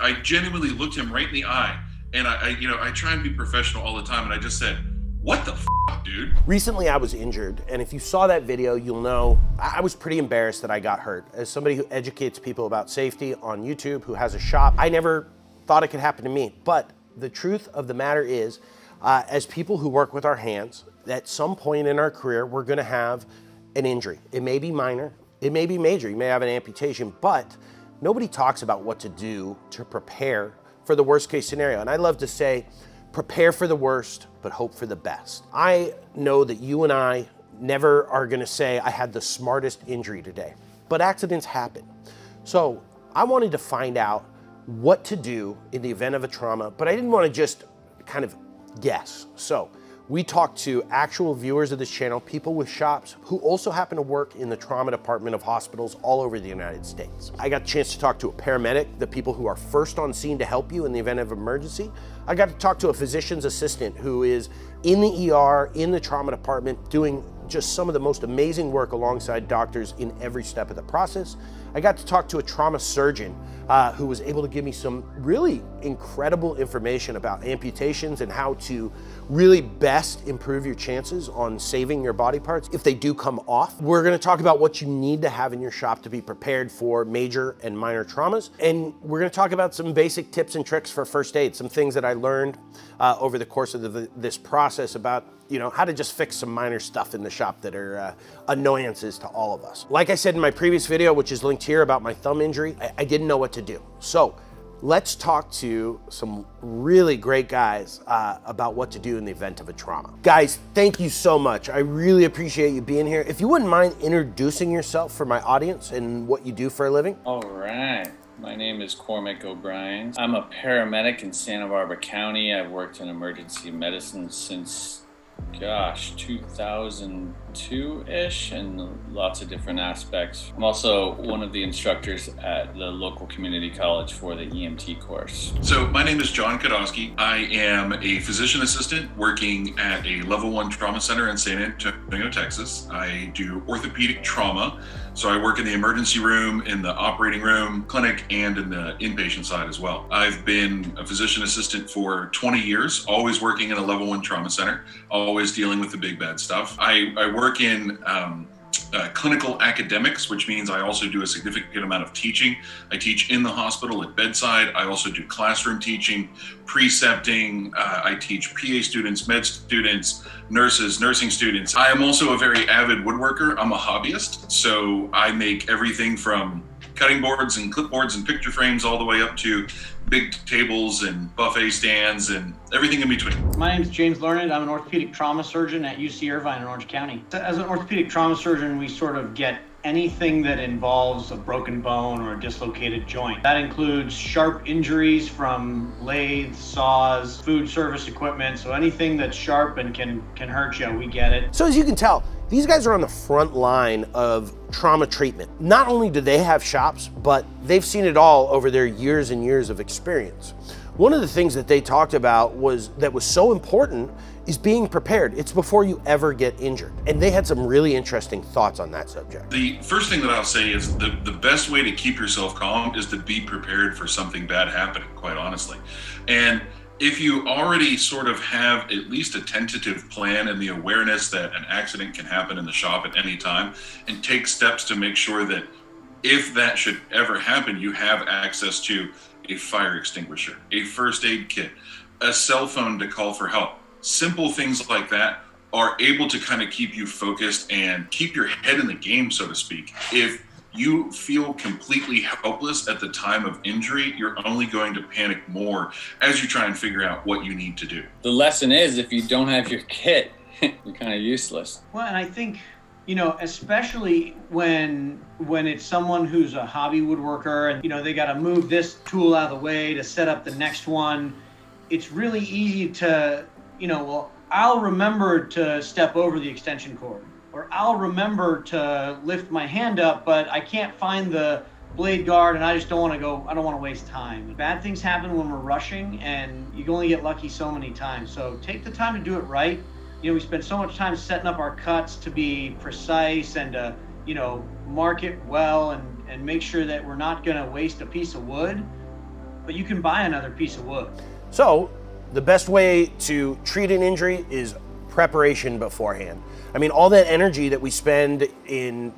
I genuinely looked him right in the eye, and I try and be professional all the time, and I just said, what the fuck, dude? Recently I was injured, and if you saw that video, you'll know I was pretty embarrassed that I got hurt. As somebody who educates people about safety on YouTube, who has a shop, I never thought it could happen to me. But the truth of the matter is, as people who work with our hands, at some point in our career, we're gonna have an injury. It may be minor, it may be major, you may have an amputation, but nobody talks about what to do to prepare for the worst case scenario. And I love to say, prepare for the worst, but hope for the best. I know that you and I never are gonna say, I had the smartest injury today, but accidents happen. So I wanted to find out what to do in the event of a trauma, but I didn't wanna just kind of guess. So we talked to actual viewers of this channel, people with shops who also happen to work in the trauma department of hospitals all over the United States. I got a chance to talk to a paramedic, the people who are first on scene to help you in the event of emergency. I got to talk to a physician's assistant who is in the ER, in the trauma department, doing just some of the most amazing work alongside doctors in every step of the process. I got to talk to a trauma surgeon who was able to give me some really incredible information about amputations and how to really best improve your chances on saving your body parts if they do come off. We're gonna talk about what you need to have in your shop to be prepared for major and minor traumas. And we're gonna talk about some basic tips and tricks for first aid, some things that I learned over the course of this process about how to just fix some minor stuff in the shop that are annoyances to all of us. Like I said in my previous video, which is linked here about my thumb injury, I didn't know what to do. So let's talk to some really great guys about what to do in the event of a trauma. Guys, thank you so much. I really appreciate you being here. If you wouldn't mind introducing yourself for my audience and what you do for a living. All right. My name is Cormac O'Brien. I'm a paramedic in Santa Barbara County. I've worked in emergency medicine since, gosh, 2002-ish, and lots of different aspects. I'm also one of the instructors at the local community college for the EMT course. So my name is John Kodosky. I am a physician assistant working at a level 1 trauma center in San Antonio, Texas. I do orthopedic trauma. So I work in the emergency room, in the operating room, clinic, and in the inpatient side as well. I've been a physician assistant for 20 years, always working in a level 1 trauma center, always dealing with the big bad stuff. I work in clinical academics, which means I also do a significant amount of teaching. I teach in the hospital at bedside. I also do classroom teaching, precepting. I teach PA students, med students, nurses, nursing students. I am also a very avid woodworker. I'm a hobbyist, so I make everything from cutting boards and clipboards and picture frames all the way up to big tables and buffet stands and everything in between. My name is James Learned. I'm an orthopedic trauma surgeon at UC Irvine in Orange County. As an orthopedic trauma surgeon, we sort of get anything that involves a broken bone or a dislocated joint. That includes sharp injuries from lathes, saws, food service equipment. So anything that's sharp and can hurt you, we get it. So as you can tell, these guys are on the front line of trauma treatment. Not only do they have shops, but they've seen it all over their years and years of experience. One of the things that they talked about that was so important is being prepared. It's before you ever get injured. And they had some really interesting thoughts on that subject. The first thing that I'll say is the best way to keep yourself calm is to be prepared for something bad happening, quite honestly. And if you already sort of have at least a tentative plan and the awareness that an accident can happen in the shop at any time, and take steps to make sure that if that should ever happen, you have access to a fire extinguisher, a first aid kit, a cell phone to call for help. Simple things like that are able to kind of keep you focused and keep your head in the game, so to speak. If you feel completely helpless at the time of injury, you're only going to panic more as you try and figure out what you need to do. The lesson is, if you don't have your kit, you're kind of useless. Well, and I think, especially when it's someone who's a hobby woodworker and, they got to move this tool out of the way to set up the next one, it's really easy to, well, I'll remember to step over the extension cord, or I'll remember to lift my hand up, but I can't find the blade guard and I just don't want to go, I don't want to waste time. Bad things happen when we're rushing, and you can only get lucky so many times. So take the time to do it right. We spend so much time setting up our cuts to be precise and to, mark it well and make sure that we're not going to waste a piece of wood. but you can buy another piece of wood. So the best way to treat an injury is preparation beforehand. I mean, all that energy that we spend in,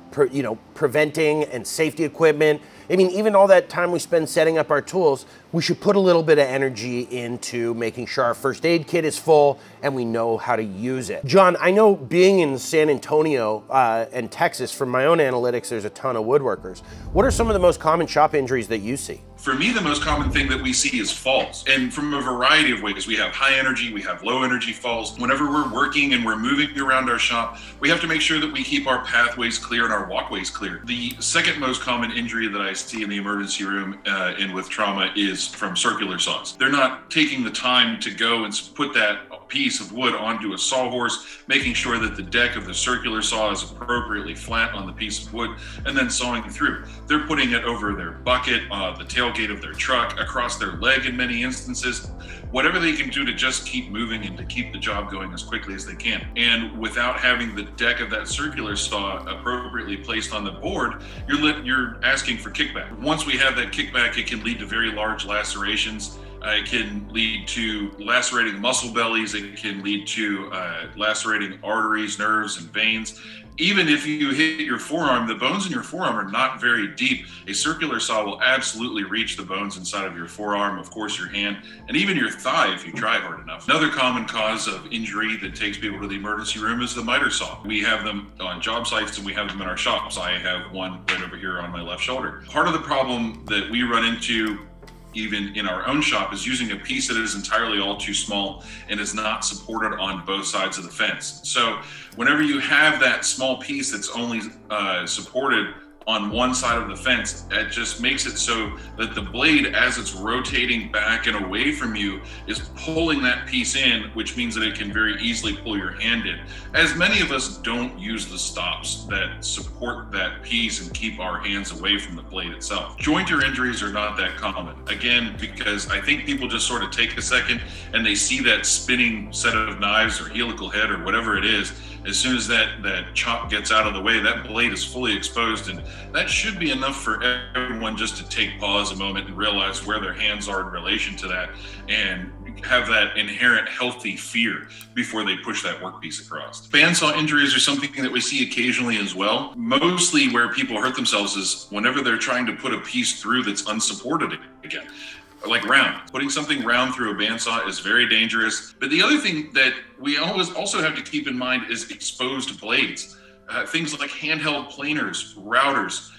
preventing and safety equipment, I mean, even all that time we spend setting up our tools, we should put a little bit of energy into making sure our first aid kit is full and we know how to use it. John, I know being in San Antonio and Texas, from my own analytics, there's a ton of woodworkers. What are some of the most common shop injuries that you see? For me, the most common thing that we see is falls, and from a variety of ways. We have high energy, we have low energy falls. Whenever we're working and we're moving around our shop, we have to make sure that we keep our pathways clear and our walkways clear. The second most common injury that I see in the emergency room and with trauma is from circular saws. They're not taking the time to go and put that piece of wood onto a sawhorse, making sure that the deck of the circular saw is appropriately flat on the piece of wood, and then sawing through. They're putting it over their bucket, the tailgate of their truck, across their leg in many instances. Whatever they can do to just keep moving and to keep the job going as quickly as they can. And without having the deck of that circular saw appropriately placed on the board, you're asking for kickback. Once we have that kickback, it can lead to very large lacerations. It can lead to lacerating muscle bellies. It can lead to lacerating arteries, nerves, and veins. Even if you hit your forearm, the bones in your forearm are not very deep. A circular saw will absolutely reach the bones inside of your forearm, of course your hand, and even your thigh if you try hard enough. Another common cause of injury that takes people to the emergency room is the miter saw. We have them on job sites and we have them in our shops. I have one right over here on my left shoulder. Part of the problem that we run into even in our own shop is using a piece that is entirely all too small and is not supported on both sides of the fence. So whenever you have that small piece that's only supported on one side of the fence, that just makes it so that the blade, as it's rotating back and away from you, is pulling that piece in, which means that it can very easily pull your hand in. As many of us don't use the stops that support that piece and keep our hands away from the blade itself. Jointer injuries are not that common. Again, because I think people just sort of take a second and they see that spinning set of knives or helical head or whatever it is. As soon as that chop gets out of the way, that blade is fully exposed, and that should be enough for everyone just to take pause a moment and realize where their hands are in relation to that and have that inherent healthy fear before they push that workpiece across. Bandsaw injuries are something that we see occasionally as well. Mostly where people hurt themselves is whenever they're trying to put a piece through that's unsupported again. Like round. Putting something round through a bandsaw is very dangerous. But the other thing that we always also have to keep in mind is exposed blades. Things like handheld planers, routers.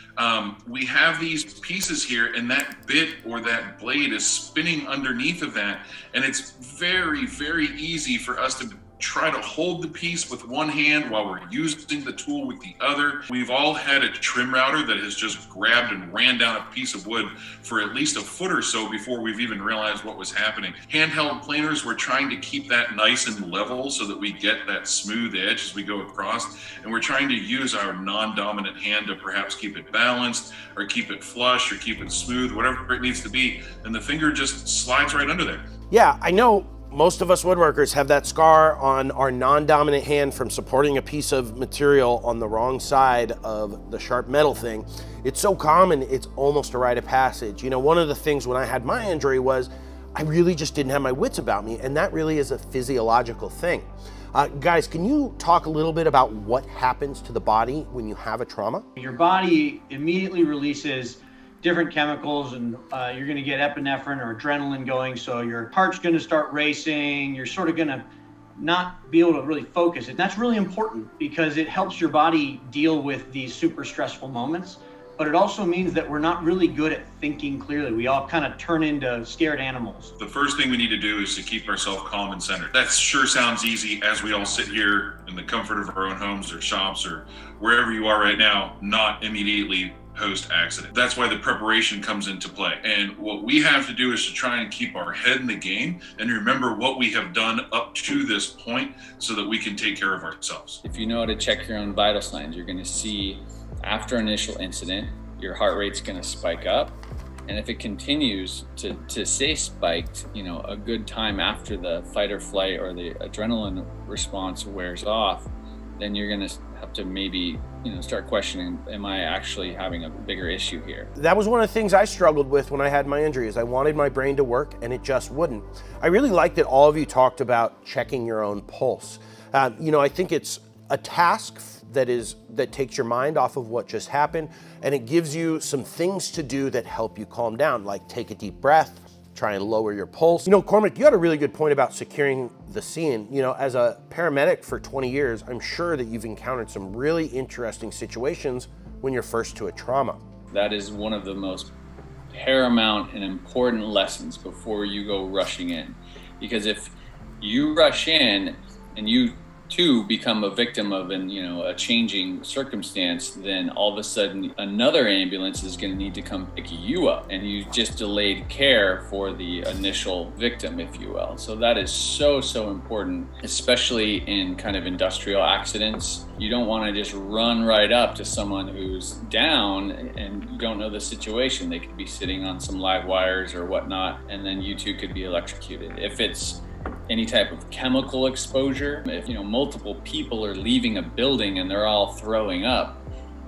We have these pieces here and that bit or that blade is spinning underneath of that. And it's very, very easy for us to try to hold the piece with one hand while we're using the tool with the other. We've all had a trim router that has just grabbed and ran down a piece of wood for at least a foot or so before we've even realized what was happening. Handheld planers, we're trying to keep that nice and level so that we get that smooth edge as we go across. And we're trying to use our non-dominant hand to perhaps keep it balanced or keep it flush or keep it smooth, whatever it needs to be. And the finger just slides right under there. Yeah, I know. Most of us woodworkers have that scar on our non-dominant hand from supporting a piece of material on the wrong side of the sharp metal thing. It's so common, it's almost a rite of passage. You know, one of the things when I had my injury was I really just didn't have my wits about me, and that really is a physiological thing. Guys, can you talk a little bit about what happens to the body when you have a trauma? Your body immediately releases different chemicals, and you're going to get epinephrine or adrenaline going, so your heart's going to start racing, you're sort of going to not be able to really focus. And that's really important because it helps your body deal with these super stressful moments, but it also means that we're not really good at thinking clearly. We all kind of turn into scared animals. The first thing we need to do is to keep ourselves calm and centered. That sure sounds easy as we all sit here in the comfort of our own homes or shops or wherever you are right now, not immediately post accident. That's why the preparation comes into play. And what we have to do is to try and keep our head in the game and remember what we have done up to this point so that we can take care of ourselves. If you know how to check your own vital signs, you're going to see after an initial incident, your heart rate's going to spike up. And if it continues to stay spiked, you know, a good time after the fight or flight or the adrenaline response wears off, then you're going to have to maybe, start questioning, am I actually having a bigger issue here? That was one of the things I struggled with when I had my injury, is I wanted my brain to work and it just wouldn't. I really liked that all of you talked about checking your own pulse. I think it's a task that takes your mind off of what just happened, and it gives you some things to do that help you calm down, like take a deep breath, try and lower your pulse. Cormac, you had a really good point about securing the scene. As a paramedic for 20 years, I'm sure that you've encountered some really interesting situations when you're first to a trauma. That is one of the most paramount and important lessons before you go rushing in. Because if you rush in and you too become a victim of a changing circumstance, then all of a sudden another ambulance is going to need to come pick you up, and you just delayed care for the initial victim, if you will. So that is so important, especially in kind of industrial accidents. You don't want to just run right up to someone who's down and you don't know the situation. They could be sitting on some live wires or whatnot, and then you too could be electrocuted. If it's any type of chemical exposure, if multiple people are leaving a building and they're all throwing up,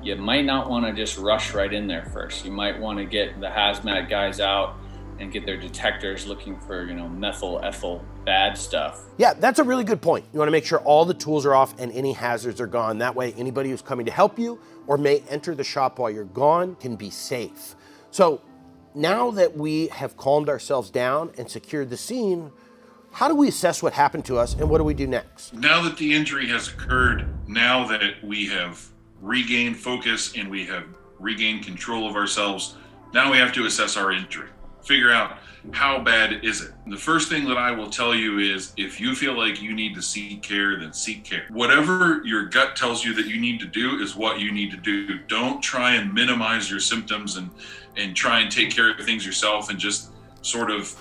you might not want to just rush right in there first. You might want to get the hazmat guys out and get their detectors looking for methyl, ethyl, bad stuff. Yeah, that's a really good point. You want to make sure all the tools are off and any hazards are gone. That way anybody who's coming to help you or may enter the shop while you're gone can be safe. So now that we have calmed ourselves down and secured the scene, how do we assess what happened to us, and what do we do next? Now that the injury has occurred, now that we have regained focus and we have regained control of ourselves, now we have to assess our injury, figure out how bad is it. The first thing that I will tell you is, if you feel like you need to seek care, then seek care. Whatever your gut tells you that you need to do is what you need to do. Don't try and minimize your symptoms and try and take care of things yourself and just sort of,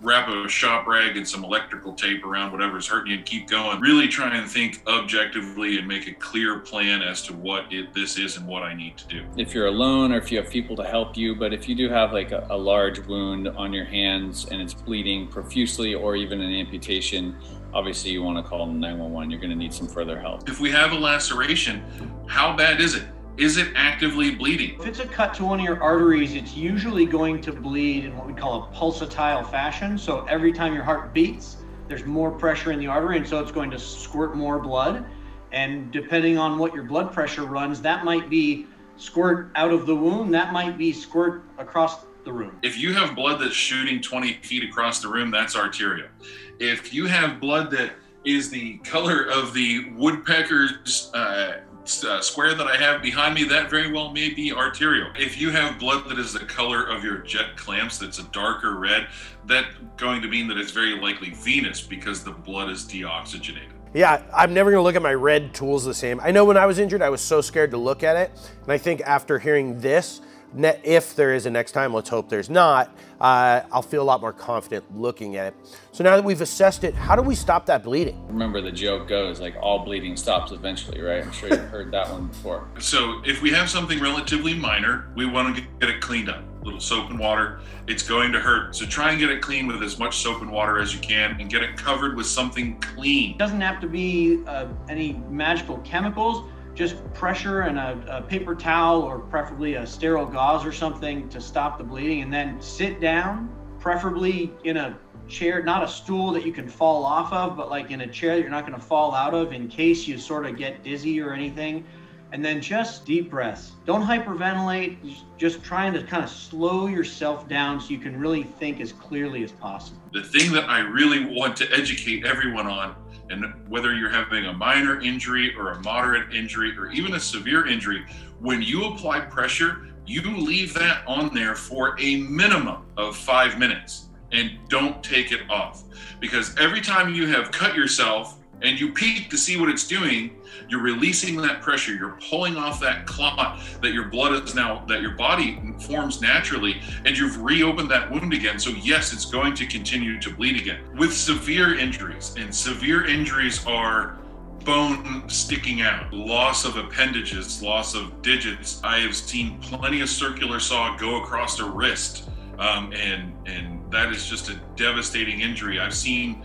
wrap a shop rag and some electrical tape around whatever's hurting you and keep going. Really try and think objectively and make a clear plan as to what this is and what I need to do. If you're alone or if you have people to help you, but if you do have like a large wound on your hands and it's bleeding profusely or even an amputation, obviously you want to call 911. You're going to need some further help. If we have a laceration, how bad is it? Is it actively bleeding? If it's a cut to one of your arteries, it's usually going to bleed in what we call a pulsatile fashion. So every time your heart beats, there's more pressure in the artery, and so it's going to squirt more blood. And depending on what your blood pressure runs, that might be squirt out of the wound, that might be squirt across the room. If you have blood that's shooting 20 feet across the room, that's arterial. If you have blood that is the color of the woodpecker's square that I have behind me, that very well may be arterial. If you have blood that is the color of your jet clamps, that's a darker red, that's going to mean that it's very likely venous, because the blood is deoxygenated. Yeah, I'm never gonna look at my red tools the same. I know when I was injured, I was so scared to look at it. And I think after hearing this, if there is a next time, let's hope there's not, I'll feel a lot more confident looking at it. So now that we've assessed it, how do we stop that bleeding? Remember, the joke goes, like, all bleeding stops eventually, right? I'm sure you've heard that one before. So if we have something relatively minor, we want to get it cleaned up. A little soap and water, it's going to hurt. So try and get it clean with as much soap and water as you can, and get it covered with something clean. It doesn't have to be any magical chemicals. Just pressure and a paper towel, or preferably a sterile gauze or something, to stop the bleeding. And then sit down, preferably in a chair, not a stool that you can fall off of, but like in a chair that you're not going to fall out of in case you sort of get dizzy or anything. And then just deep breaths. Don't hyperventilate, just trying to kind of slow yourself down so you can really think as clearly as possible. The thing that I really want to educate everyone on, and whether you're having a minor injury or a moderate injury or even a severe injury, when you apply pressure, you leave that on there for a minimum of 5 minutes and don't take it off. Because every time you have cut yourself and you peek to see what it's doing, you're releasing that pressure, you're pulling off that clot that your blood is now, that your body forms naturally, and you've reopened that wound again. So yes, it's going to continue to bleed again. With severe injuries, and severe injuries are bone sticking out, loss of appendages, loss of digits. I have seen plenty of circular saw go across the wrist and that is just a devastating injury. I've seen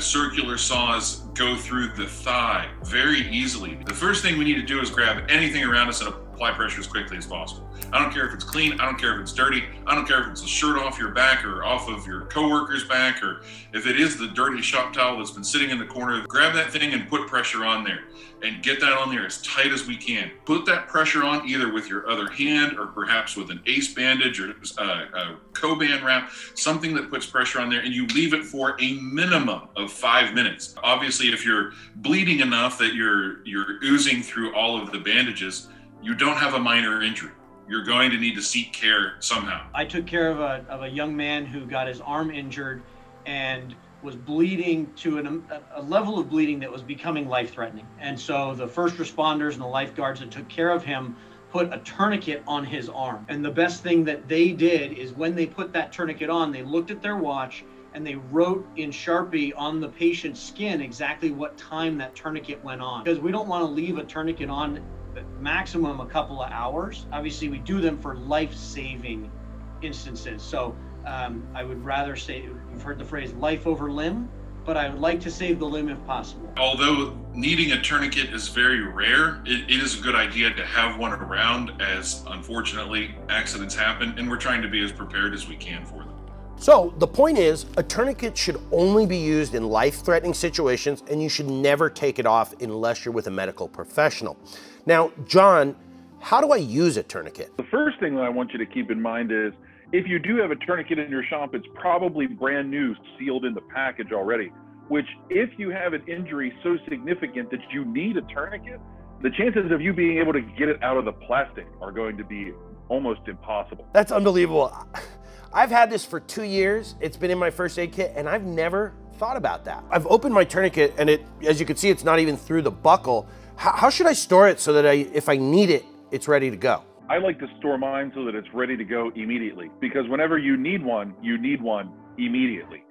circular saws go through the thigh very easily. The first thing we need to do is grab anything around us and apply pressure as quickly as possible. I don't care if it's clean, I don't care if it's dirty, I don't care if it's the shirt off your back or off of your coworker's back, or if it is the dirty shop towel that's been sitting in the corner, grab that thing and put pressure on there and get that on there as tight as we can. Put that pressure on either with your other hand or perhaps with an ace bandage or a co-band wrap, something that puts pressure on there, and you leave it for a minimum of 5 minutes. Obviously, if you're bleeding enough that you're oozing through all of the bandages, you don't have a minor injury. You're going to need to seek care somehow. I took care of a young man who got his arm injured and was bleeding to a level of bleeding that was becoming life-threatening. And so the first responders and the lifeguards that took care of him put a tourniquet on his arm. And the best thing that they did is when they put that tourniquet on, they looked at their watch and they wrote in Sharpie on the patient's skin exactly what time that tourniquet went on. Because we don't want to leave a tourniquet on maximum a couple of hours. Obviously, we do them for life-saving instances. So I would rather say, you've heard the phrase life over limb, but I would like to save the limb if possible. Although needing a tourniquet is very rare, it is a good idea to have one around, as unfortunately accidents happen and we're trying to be as prepared as we can for them. So the point is, a tourniquet should only be used in life-threatening situations, and you should never take it off unless you're with a medical professional. Now, John, how do I use a tourniquet? The first thing that I want you to keep in mind is, if you do have a tourniquet in your shop, it's probably brand new, sealed in the package already, which if you have an injury so significant that you need a tourniquet, the chances of you being able to get it out of the plastic are going to be almost impossible. That's unbelievable. I've had this for 2 years. It's been in my first aid kit, and I've never thought about that. I've opened my tourniquet, and it, as you can see, it's not even through the buckle. How should I store it so that if I need it, it's ready to go? I like to store mine so that it's ready to go immediately, because whenever you need one immediately.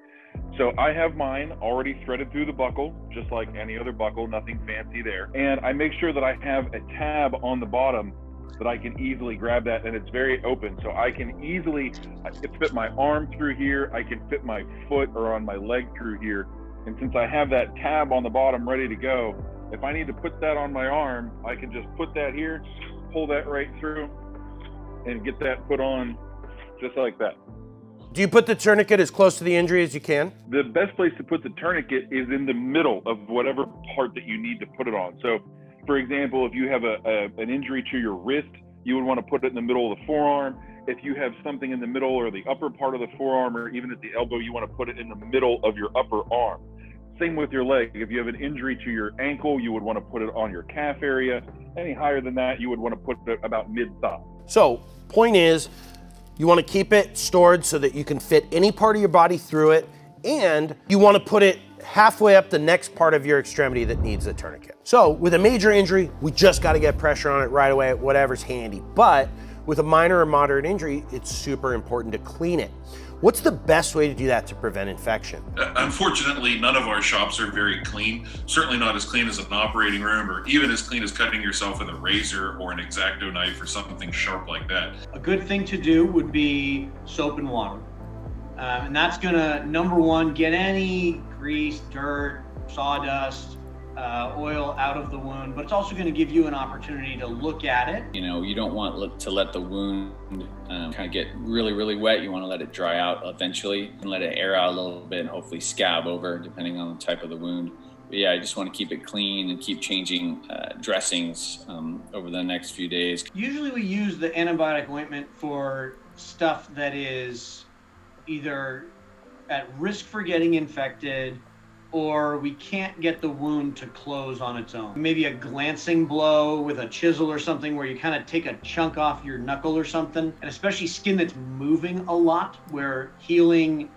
So I have mine already threaded through the buckle, just like any other buckle, nothing fancy there. And I make sure that I have a tab on the bottom that I can easily grab that, and it's very open. So I can easily fit my arm through here, I can fit my foot or on my leg through here. And since I have that tab on the bottom ready to go, if I need to put that on my arm, I can just put that here, pull that right through, and get that put on just like that. Do you put the tourniquet as close to the injury as you can? The best place to put the tourniquet is in the middle of whatever part that you need to put it on. So, for example, if you have an injury to your wrist, you would want to put it in the middle of the forearm. If you have something in the middle or the upper part of the forearm, or even at the elbow, you want to put it in the middle of your upper arm. Same with your leg. If you have an injury to your ankle, you would want to put it on your calf area. Any higher than that, you would want to put it about mid-thigh. So, point is, you want to keep it stored so that you can fit any part of your body through it, and you want to put it halfway up the next part of your extremity that needs a tourniquet. So, with a major injury, we just got to get pressure on it right away at whatever's handy. But with a minor or moderate injury, it's super important to clean it. What's the best way to do that to prevent infection? Unfortunately, none of our shops are very clean. Certainly not as clean as an operating room, or even as clean as cutting yourself with a razor or an X-Acto knife or something sharp like that. A good thing to do would be soap and water. And that's gonna, number one, get any grease, dirt, sawdust, oil out of the wound, but it's also going to give you an opportunity to look at it. You know, you don't want to let the wound kind of get really, really wet. You want to let it dry out eventually and let it air out a little bit and hopefully scab over, depending on the type of the wound. But yeah, I just want to keep it clean and keep changing dressings over the next few days. Usually we use the antibiotic ointment for stuff that is either at risk for getting infected, or we can't get the wound to close on its own. Maybe a glancing blow with a chisel or something where you kind of take a chunk off your knuckle or something, and especially skin that's moving a lot where healing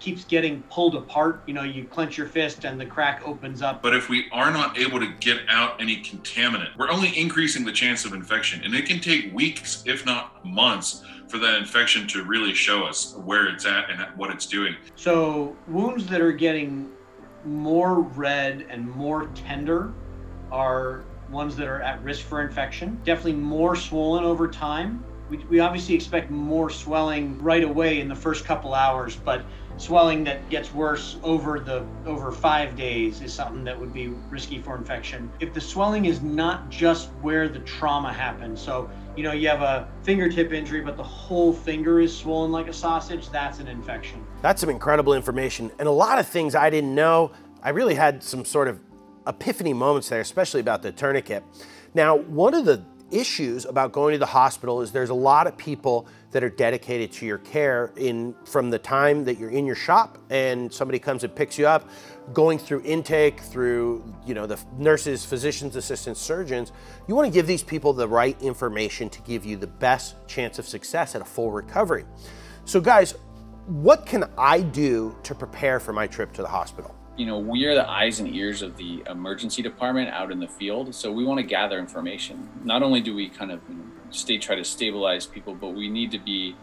keeps getting pulled apart. You know, you clench your fist and the crack opens up. But if we are not able to get out any contaminant, we're only increasing the chance of infection, and it can take weeks, if not months, for that infection to really show us where it's at and what it's doing. So wounds that are getting more red and more tender are ones that are at risk for infection. Definitely more swollen over time We obviously expect more swelling right away in the first couple hours, but swelling that gets worse over 5 days is something that would be risky for infection. If the swelling is not just where the trauma happened, so you know you have a fingertip injury, but the whole finger is swollen like a sausage, that's an infection. That's some incredible information and a lot of things I didn't know. I really had some sort of epiphany moments there, especially about the tourniquet. Now, one of the issues about going to the hospital is there's a lot of people that are dedicated to your care from the time that you're in your shop and somebody comes and picks you up, going through intake, through the nurses, physicians, assistants, surgeons. You want to give these people the right information to give you the best chance of success at a full recovery. So guys, what can I do to prepare for my trip to the hospital? We are the eyes and ears of the emergency department out in the field, so we want to gather information. Not only do we kind of try to stabilize people, but we need to be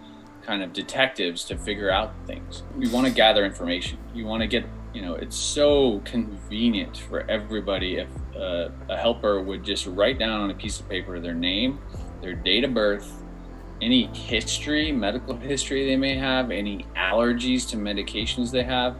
kind of detectives to figure out things. We want to gather information. You want to get, it's so convenient for everybody if a helper would just write down on a piece of paper their name, their date of birth, any history, medical history they may have, any allergies to medications they have,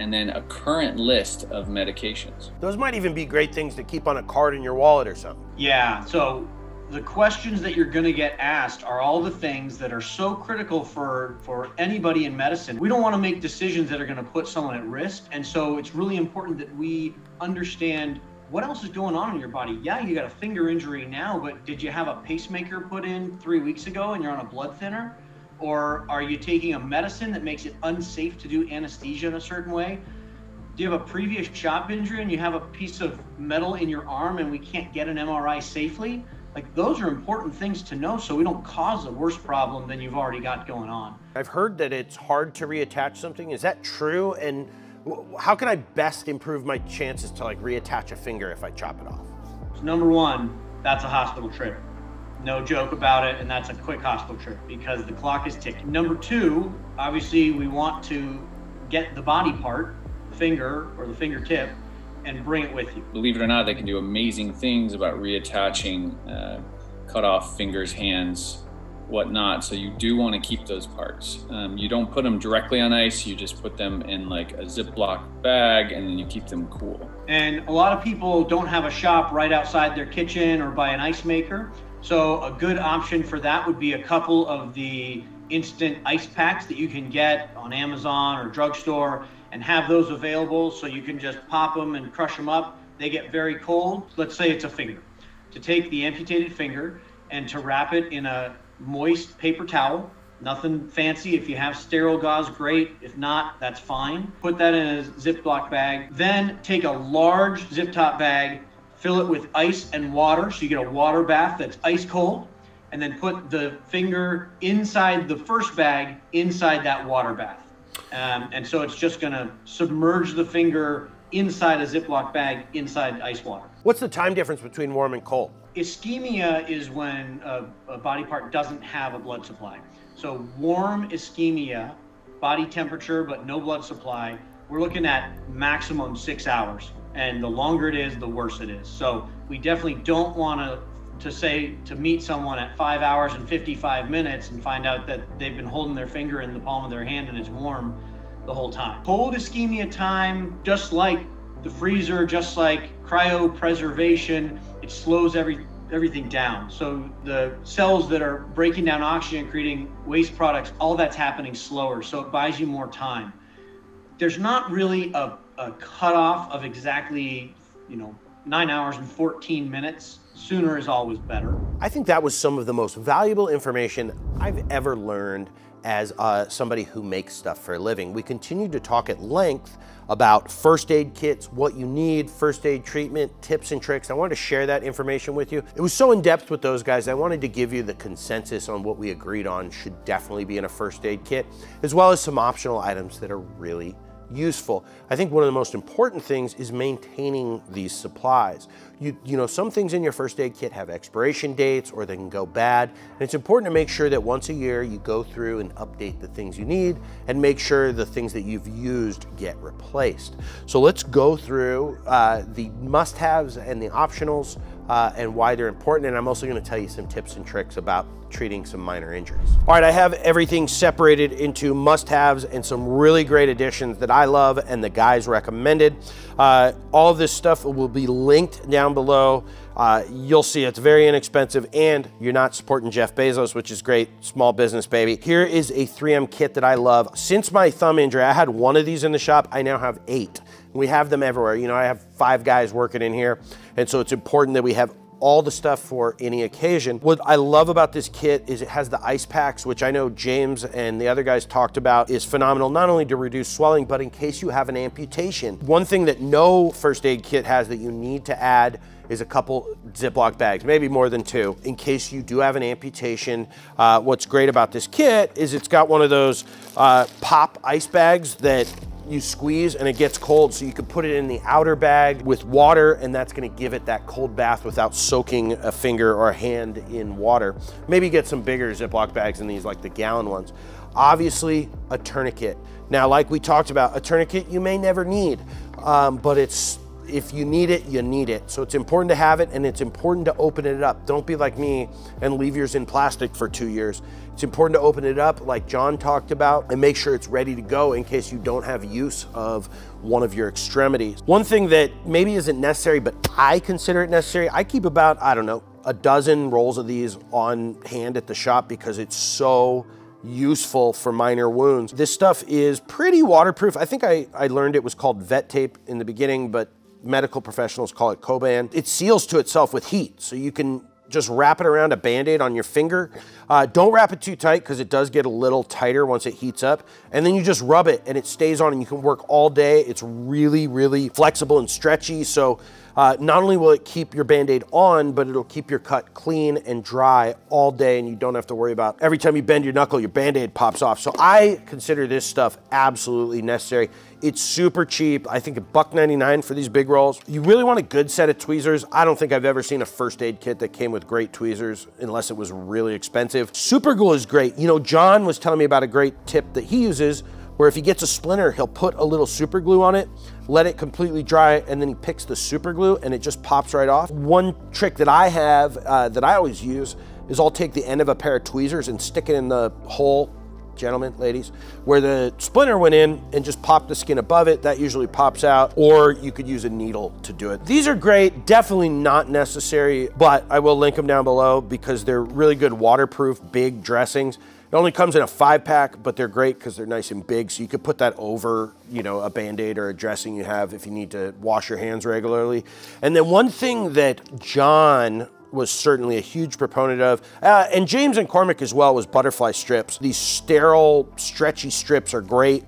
and then a current list of medications. Those might even be great things to keep on a card in your wallet or something. Yeah, so the questions that you're gonna get asked are all the things that are so critical for anybody in medicine. We don't wanna make decisions that are gonna put someone at risk, and so it's really important that we understand what else is going on in your body. Yeah, you got a finger injury now, but did you have a pacemaker put in 3 weeks ago and you're on a blood thinner? Or are you taking a medicine that makes it unsafe to do anesthesia in a certain way? Do you have a previous shop injury and you have a piece of metal in your arm and we can't get an MRI safely? Like, those are important things to know so we don't cause a worse problem than you've already got going on. I've heard that it's hard to reattach something. Is that true? And how can I best improve my chances to reattach a finger if I chop it off? So number 1, that's a hospital trip. No joke about it, and that's a quick hospital trip because the clock is ticking. Number 2, obviously we want to get the body part, the finger or the fingertip, and bring it with you. Believe it or not, they can do amazing things about reattaching cut off fingers, hands, whatnot. So you do want to keep those parts. You don't put them directly on ice, you just put them in like a Ziploc bag and then you keep them cool. And a lot of people don't have a shop right outside their kitchen or by an ice maker. So a good option for that would be a couple of the instant ice packs that you can get on Amazon or drugstore, and have those available so you can just pop them and crush them up. They get very cold. Let's say it's a finger. To take the amputated finger and to wrap it in a moist paper towel, nothing fancy. If you have sterile gauze, great. If not, that's fine. Put that in a Ziploc bag. Then take a large zip top bag, fill it with ice and water, so you get a water bath that's ice cold, and then put the finger inside the first bag, inside that water bath. And so it's just gonna submerge the finger inside a Ziploc bag, inside ice water. What's the time difference between warm and cold? Ischemia is when a body part doesn't have a blood supply. So warm ischemia, body temperature, but no blood supply, we're looking at maximum 6 hours. And the longer it is, the worse it is. So we definitely don't want to say to meet someone at 5 hours and 55 minutes and find out that they've been holding their finger in the palm of their hand and it's warm the whole time. Cold ischemia time, just like the freezer, just like cryopreservation, it slows everything down. So the cells that are breaking down oxygen, creating waste products, all that's happening slower. So it buys you more time. There's not really a cutoff of exactly, 9 hours and 14 minutes. Sooner is always better. I think that was some of the most valuable information I've ever learned as somebody who makes stuff for a living. We continued to talk at length about first aid kits, what you need, first aid treatment, tips and tricks. I wanted to share that information with you. It was so in depth with those guys, I wanted to give you the consensus on what we agreed on should definitely be in a first aid kit, as well as some optional items that are really useful. I think one of the most important things is maintaining these supplies. You know, some things in your first aid kit have expiration dates or they can go bad. And it's important to make sure that once a year you go through and update the things you need and make sure the things that you've used get replaced. So let's go through the must-haves and the optionals and why they're important. And I'm also going to tell you some tips and tricks about treating some minor injuries. All right, I have everything separated into must-haves and some really great additions that I love and the guys recommended. All of this stuff will be linked down below. You'll see it's very inexpensive and you're not supporting Jeff Bezos, which is great. Small business, baby. Here is a 3M kit that I love. Since my thumb injury, I had one of these in the shop. I now have 8. We have them everywhere. You know, I have 5 guys working in here. And so it's important that we have all the stuff for any occasion. What I love about this kit is it has the ice packs, which I know James and the other guys talked about is phenomenal, not only to reduce swelling, but in case you have an amputation. One thing that no first aid kit has that you need to add is a couple Ziploc bags, maybe more than 2, in case you do have an amputation. What's great about this kit is it's got one of those pop ice bags that you squeeze and it gets cold, so you can put it in the outer bag with water and that's gonna give it that cold bath without soaking a finger or a hand in water. Maybe get some bigger Ziploc bags than these, like the gallon ones. Obviously, a tourniquet. Now, like we talked about, a tourniquet you may never need, but it's, if you need it, you need it. So it's important to have it and it's important to open it up. Don't be like me and leave yours in plastic for 2 years. It's important to open it up like John talked about and make sure it's ready to go in case you don't have use of one of your extremities. One thing that maybe isn't necessary, but I consider it necessary, I keep about, I don't know, a dozen rolls of these on hand at the shop because it's so useful for minor wounds. This stuff is pretty waterproof. I think I learned it was called vet tape in the beginning, but medical professionals call it Coban. It seals to itself with heat, so you can just wrap it around a Band-Aid on your finger. Don't wrap it too tight because it does get a little tighter once it heats up. And then you just rub it and it stays on and you can work all day. It's really, really flexible and stretchy. So not only will it keep your Band-Aid on, but it'll keep your cut clean and dry all day, and you don't have to worry about every time you bend your knuckle, your Band-Aid pops off. So I consider this stuff absolutely necessary. It's super cheap. I think $1.99 for these big rolls. You really want a good set of tweezers. I don't think I've ever seen a first aid kit that came with great tweezers unless it was really expensive. Super glue is great. You know, John was telling me about a great tip that he uses where if he gets a splinter, he'll put a little super glue on it, let it completely dry, and then he picks the super glue and it just pops right off. One trick that I have that I always use is I'll take the end of a pair of tweezers and stick it in the hole, gentlemen, ladies, where the splinter went in, and just pop the skin above it. That usually pops out, or you could use a needle to do it. These are great, definitely not necessary, but I will link them down below because they're really good waterproof, big dressings. It only comes in a 5-pack, but they're great because they're nice and big. So you could put that over, you know, a Band-Aid or a dressing you have if you need to wash your hands regularly. And then one thing that John was certainly a huge proponent of, and James and Cormac as well, was butterfly strips. These sterile, stretchy strips are great.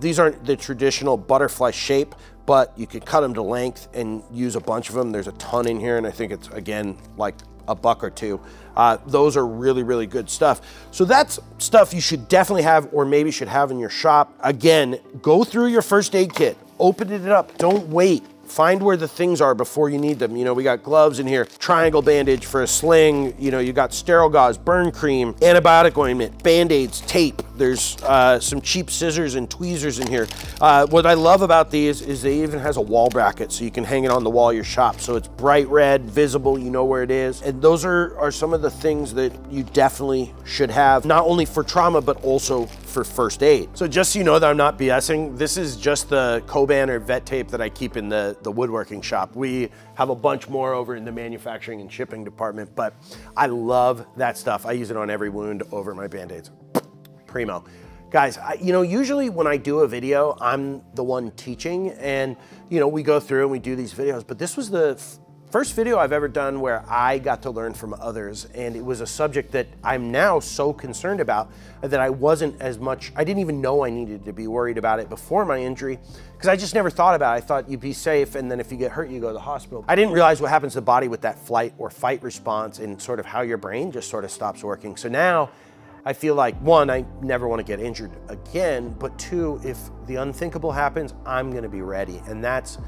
These aren't the traditional butterfly shape, but you can cut them to length and use a bunch of them. There's a ton in here, and I think it's, again, like $1 or $2. Those are really, really good stuff. So that's stuff you should definitely have, or maybe should have in your shop. Again, go through your first aid kit, open it up, don't wait. Find where the things are before you need them. You know, we got gloves in here, triangle bandage for a sling, you know, you got sterile gauze, burn cream, antibiotic ointment, Band-Aids, tape. There's some cheap scissors and tweezers in here. What I love about these is they even has a wall bracket so you can hang it on the wall of your shop. So it's bright red, visible, you know where it is. And those are some of the things that you definitely should have, not only for trauma, but also for first aid. So just so you know that I'm not BSing, this is just the Coban or vet tape that I keep in the woodworking shop. We have a bunch more over in the manufacturing and shipping department, but I love that stuff. I use it on every wound over my Band-Aids. Primo. Guys, you know, usually when I do a video, I'm the one teaching, and you know, we go through and we do these videos, but this was the first video I've ever done where I got to learn from others, and it was a subject that I'm now so concerned about that I wasn't as much, I didn't even know I needed to be worried about it before my injury, because I just never thought about it. I thought you'd be safe, and then if you get hurt, you go to the hospital. I didn't realize what happens to the body with that flight or fight response and sort of how your brain just sort of stops working. So now, I feel like, one, I never want to get injured again, but two, if the unthinkable happens, I'm going to be ready. And that's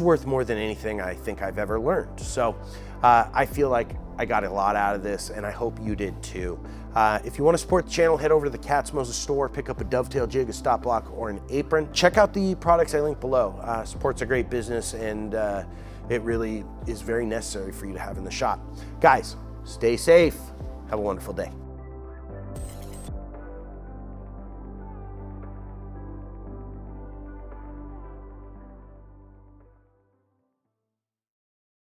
worth more than anything I think I've ever learned. So I feel like I got a lot out of this, and I hope you did too. If you want to support the channel, head over to the Katz-Moses store, pick up a dovetail jig, a stop block, or an apron. Check out the products I linked below. Support's a great business, and it really is very necessary for you to have in the shop. Guys, stay safe. Have a wonderful day.